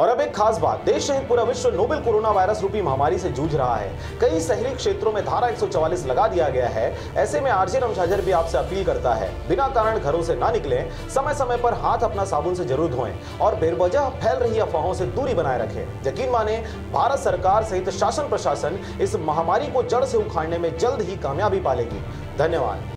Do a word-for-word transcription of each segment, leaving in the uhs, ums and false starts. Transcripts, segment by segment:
और अब एक खास बात, देश सहित पूरा विश्व नोवेल कोरोना वायरस रूपी महामारी से जूझ रहा है। कई शहरी क्षेत्रों में धारा एक सौ चवालीस लगा दिया गया है। ऐसे में आरजे रामझाझर भी आपसे अपील करता है, बिना कारण घरों से ना निकलें, समय समय पर हाथ अपना साबुन से जरूर धोएं और बेवजह फैल रही अफवाहों से दूरी बनाए रखें। यकीन माने, भारत सरकार सहित शासन प्रशासन इस महामारी को जड़ से उखाड़ने में जल्द ही कामयाबी पालेगी। धन्यवाद।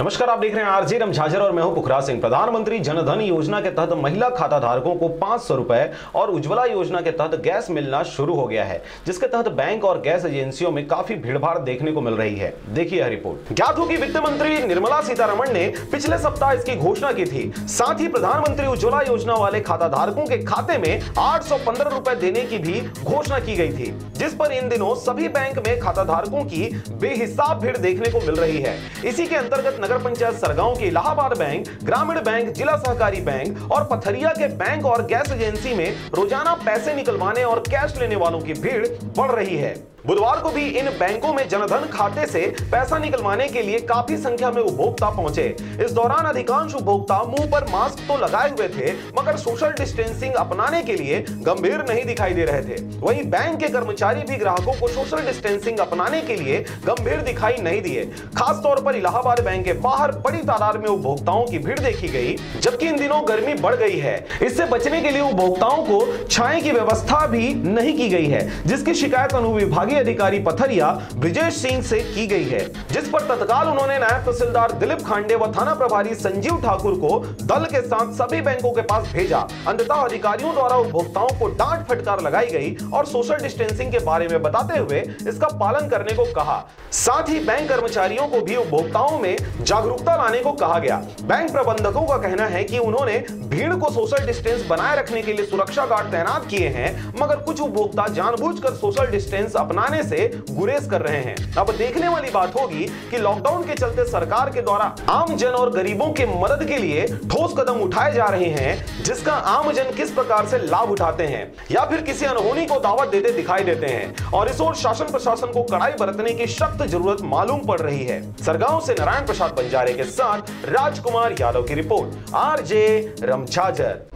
नमस्कार, आप देख रहे हैं आरजे रामझाझर और मैं हूं पुखराज सिंह। प्रधानमंत्री जनधन योजना के तहत महिला खाता धारकों को पांच सौ रुपए और उज्ज्वला योजना के तहत गैस मिलना शुरू हो गया है, जिसके तहत बैंक और गैस एजेंसियों में काफी भीड़भाड़ देखने को मिल रही है। देखिए यह रिपोर्ट। ज्ञात हो कि वित्त मंत्री निर्मला सीतारमण ने पिछले सप्ताह इसकी घोषणा की थी। साथ ही प्रधानमंत्री उज्ज्वला योजना वाले खाता धारकों के खाते में आठ सौ पंद्रह रुपए देने की भी घोषणा की गई थी, जिस पर इन दिनों सभी बैंक में खाता धारकों की बेहिसाब भीड़ देखने को मिल रही है। इसी के अंतर्गत नगर पंचायत सरगांव के इलाहाबाद बैंक, ग्रामीण बैंक, जिला सहकारी बैंक और पथरिया के बैंक और गैस एजेंसी में रोजाना पैसे निकलवाने और कैश लेने वालों की भीड़ बढ़ रही है। बुधवार को भी इन बैंकों में जनधन खाते से पैसा निकलवाने के लिए काफी संख्या में उपभोक्ता पहुंचे। इस दौरान अधिकांश उपभोक्ता मुंह पर मास्क तो लगाए हुए थे, मगर सोशल डिस्टेंसिंग अपनाने के लिए गंभीर नहीं दिखाई दे रहे थे। वहीं बैंक के कर्मचारी भी ग्राहकों को सोशल डिस्टेंसिंग अपनाने के लिए गंभीर दिखाई नहीं दिए। खासतौर पर इलाहाबाद बैंक के बाहर बड़ी तादाद में उपभोक्ताओं की भीड़ देखी गई, जबकि इन दिनों गर्मी बढ़ गई है। इससे बचने के लिए उपभोक्ताओं को छाया की व्यवस्था भी नहीं की गई है, जिसकी शिकायत अनुविभागीय अधिकारी पथरिया ब्रिजेश सिंह से की गई है, जिस पर तत्काल उन्होंने नायब तहसीलदार दिलीप खांडे व थाना प्रभारी संजीव ठाकुर को दल के साथ सभी बैंकों के पास भेजा। अंततः अधिकारियों द्वारा उपभोक्ताओं को डांट फटकार लगाई गई और सोशल डिस्टेंसिंग के बारे में बताते हुए इसका पालन करने को कहा। साथ ही बैंक कर्मचारियों को भी उपभोक्ताओं में जागरूकता लाने को कहा गया। बैंक प्रबंधकों का कहना है कि उन्होंने भीड़ को सोशल डिस्टेंस बनाए रखने के लिए सुरक्षा गार्ड तैनात किए हैं, मगर कुछ उपभोक्ता जानबूझकर सोशल डिस्टेंस अपना से गुरेज कर रहे हैं। अब देखने वाली बात होगी कि लॉकडाउन के चलते सरकार के द्वारा आम जन और गरीबों के मदद के लिए ठोस कदम उठाए जा रहे हैं, जिसका आम जन किस प्रकार से लाभ उठाते हैं या फिर किसी अनहोनी को दावत देते दिखाई देते हैं। और इस ओर शासन प्रशासन को कड़ाई बरतने की सख्त जरूरत मालूम पड़ रही है। सरगांव से नारायण प्रसाद बंजारे के साथ राजकुमार यादव की रिपोर्ट, आरजे रामझाझर।